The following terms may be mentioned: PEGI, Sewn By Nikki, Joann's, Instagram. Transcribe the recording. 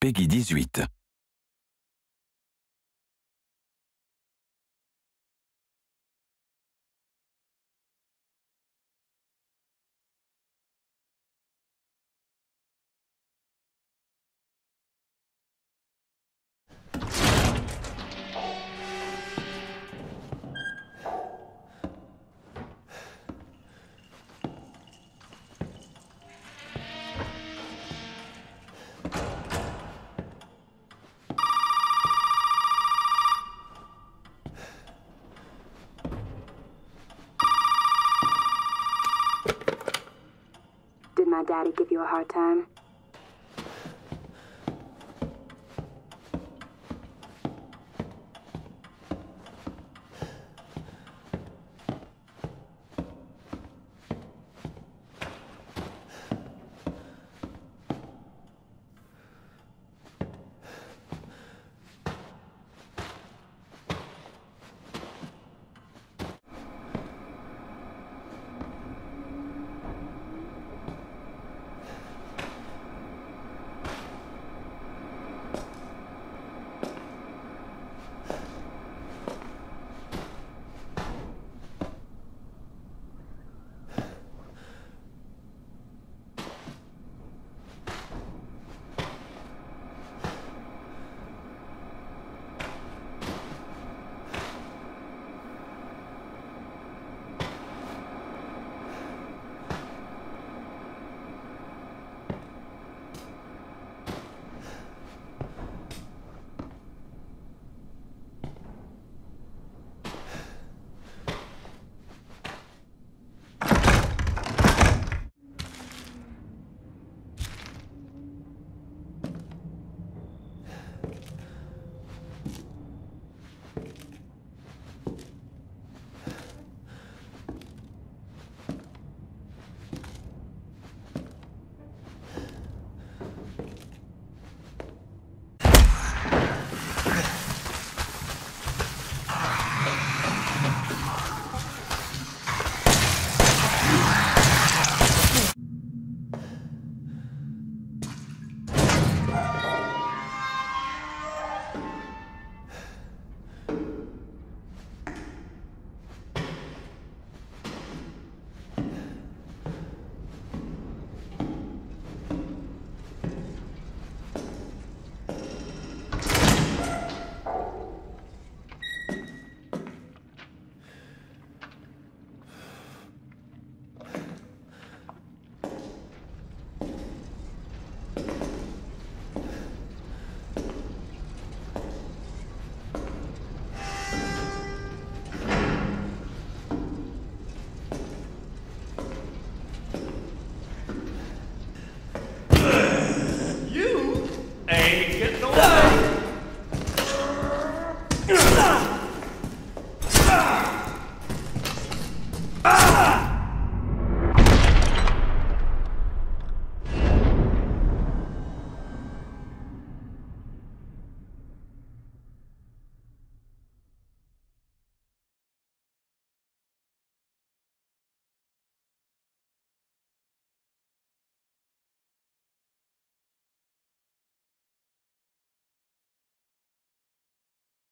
PEGI 18. Did my daddy give you a hard time?